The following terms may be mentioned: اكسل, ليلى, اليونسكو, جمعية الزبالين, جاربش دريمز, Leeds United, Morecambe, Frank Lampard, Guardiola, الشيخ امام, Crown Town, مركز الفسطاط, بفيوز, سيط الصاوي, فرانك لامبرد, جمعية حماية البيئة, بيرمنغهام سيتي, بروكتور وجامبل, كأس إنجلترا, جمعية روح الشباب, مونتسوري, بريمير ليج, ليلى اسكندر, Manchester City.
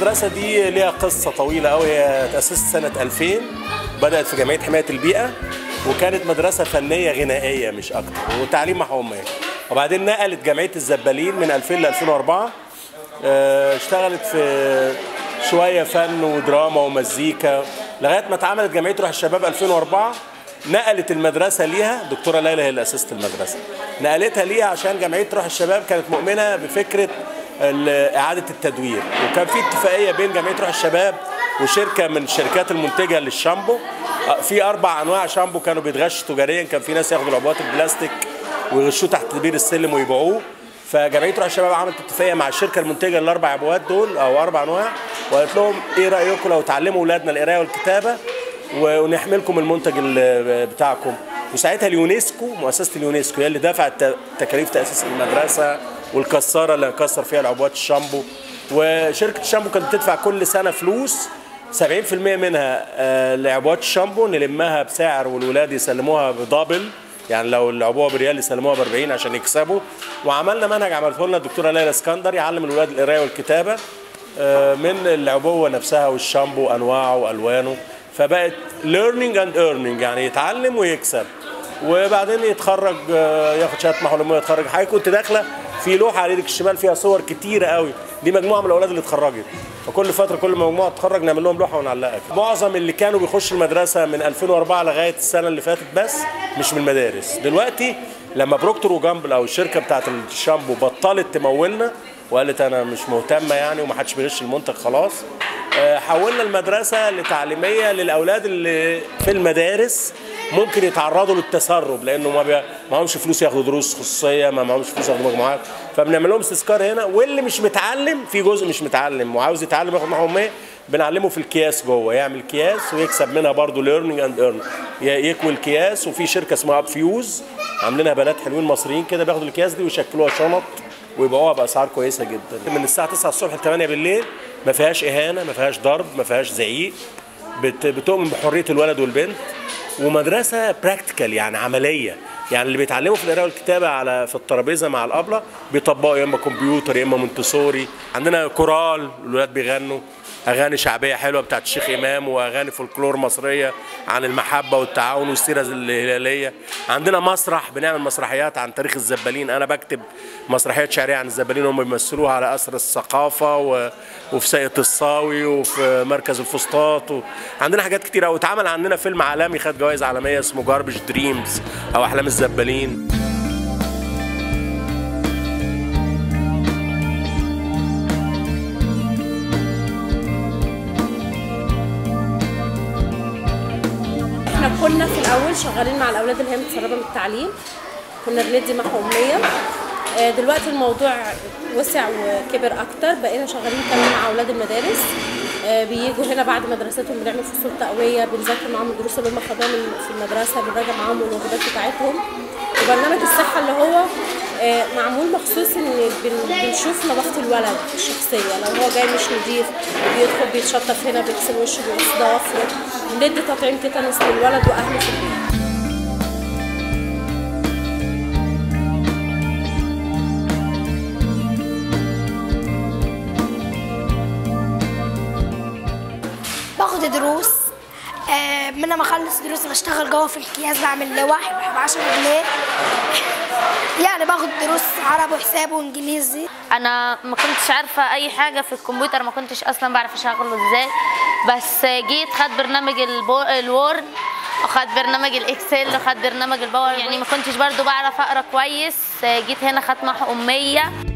المدرسة دي ليها قصة طويلة قوي. هي تأسست سنة 2000، بدأت في جمعية حماية البيئة، وكانت مدرسة فنية غنائية مش أكتر وتعليم محومي. وبعدين نقلت جمعية الزبالين من 2000 ل 2004، اشتغلت في شوية فن ودراما ومزيكا لغاية ما اتعملت جمعية روح الشباب 2004. نقلت المدرسة ليها دكتورة ليلى، هي اللي أسست المدرسة، نقلتها ليها عشان جمعية روح الشباب كانت مؤمنة بفكرة إعادة التدوير، وكان في اتفاقية بين جمعية روح الشباب وشركة من الشركات المنتجة للشامبو. في 4 أنواع شامبو كانوا بيتغشوا تجاريا، كان في ناس ياخدوا العبوات البلاستيك ويغشوه تحت بير السلم ويبيعوه. فجمعية روح الشباب عملت اتفاقية مع الشركة المنتجة للأربع عبوات دول أو 4 أنواع، وقالت لهم إيه رأيكم لو تعلموا أولادنا القراية والكتابة ونحملكم المنتج بتاعكم. وساعتها اليونسكو، مؤسسة اليونسكو، هي اللي دفعت تكاليف تأسيس المدرسة والكسارة اللي كسر فيها العبوات الشامبو. وشركة الشامبو كانت بتدفع كل سنة فلوس 70% منها لعبوات الشامبو نلمها بسعر، والولاد يسلموها بدبل، يعني لو لعبوها بريال يسلموها ب40 عشان يكسبوا. وعملنا منهج عملته لنا الدكتورة ليلى اسكندر يعلم الولاد القراية والكتابة من العبوة نفسها والشامبو أنواعه وألوانه، فبقت learning and earning، يعني يتعلم ويكسب وبعدين يتخرج ياخد شهاده معلوميه ويتخرج. حضرتك كنت داخله في لوحه على يدك الشمال فيها صور كتيره قوي، دي مجموعه من الاولاد اللي اتخرجت، فكل فتره كل مجموعه تتخرج نعمل لهم لوحه ونعلقها. معظم اللي كانوا بيخشوا المدرسه من 2004 لغايه السنه اللي فاتت بس مش من المدارس. دلوقتي لما بروكتور وجامبل او الشركه بتاعت الشامبو بطلت تمولنا وقالت انا مش مهتمه يعني ومحدش بيغش المنتج خلاص، حولنا المدرسه لتعليميه للاولاد اللي في المدارس ممكن يتعرضوا للتسرب لانه ما معهمش فلوس ياخدوا دروس خصوصيه، ما معهمش فلوس ياخدوا مجموعات، فبنعمل لهم استذكار هنا. واللي مش متعلم، في جزء مش متعلم وعاوز يتعلم ياخد معاهم ايه، بنعلمه في الكياس جوه، يعمل كياس ويكسب منها برضه ليرنينج اند ايرن، يكوي الكياس. وفي شركه اسمها بفيوز عاملينها بنات حلوين مصريين كده، بياخدوا الكياس دي ويشكلوها شنط ويبيعوها باسعار كويسه جدا من الساعه 9 الصبح ل 8 بالليل. ما فيهاش اهانه، ما فيهاش ضرب، ما فيهاش زعيق، بتؤمن بحريه الولد والبنت، ومدرسه براكتيكال يعني عمليه، يعني اللي بيتعلموا في القراءه والكتابه على في الترابيزه مع الابله بيطبقوا يا اما كمبيوتر يا اما مونتسوري. عندنا كورال، الولاد بيغنوا اغاني شعبيه حلوه بتاعت الشيخ امام واغاني فولكلور مصريه عن المحبه والتعاون والسيره الهلاليه. عندنا مسرح، بنعمل مسرحيات عن تاريخ الزبالين، انا بكتب مسرحيات شعريه عن الزبالين هم بيمثلوها على اثر الثقافه وفي سيط الصاوي وفي مركز الفسطاط عندنا حاجات كتيره. واتعمل عندنا فيلم عالمي خد جوائز عالميه اسمه جاربش دريمز او احلام الزبالين. كنا في الاول شغالين مع الاولاد اللي هي متسربه من التعليم، كنا بندي محو اميه. دلوقتي الموضوع وسع وكبر اكتر، بقينا شغالين كمان مع اولاد المدارس، بييجوا هنا بعد مدرستهم بنعمل فصول تقويه، بنذاكر معاهم الدروس اللي هم خدوها في المدرسه، بنراجع معاهم الواجبات بتاعتهم. وبرنامج الصحه اللي هو معمول مخصوص ان بنشوف نظافه الولد الشخصيه، لو هو جاي مش نظيف بيدخل بيتشطف هنا، بيغسل وشه بينضاف، بندي تطعيم تيتانوس للولد واهله في البيت. باخد دروس، من لما اخلص دروس بشتغل جوه في الكياس، بعمل لوح ب10 جنيه، يعني باخد دروس عربي وحساب وانجليزي. انا ما كنتش عارفه اي حاجه في الكمبيوتر، ما كنتش اصلا بعرف اشغله ازاي، بس جيت خدت برنامج الوورد، وخدت برنامج الاكسل، وخدت برنامج الباور، يعني ما كنتش برضو بعرف اقرا كويس، جيت هنا خدت محو اميه.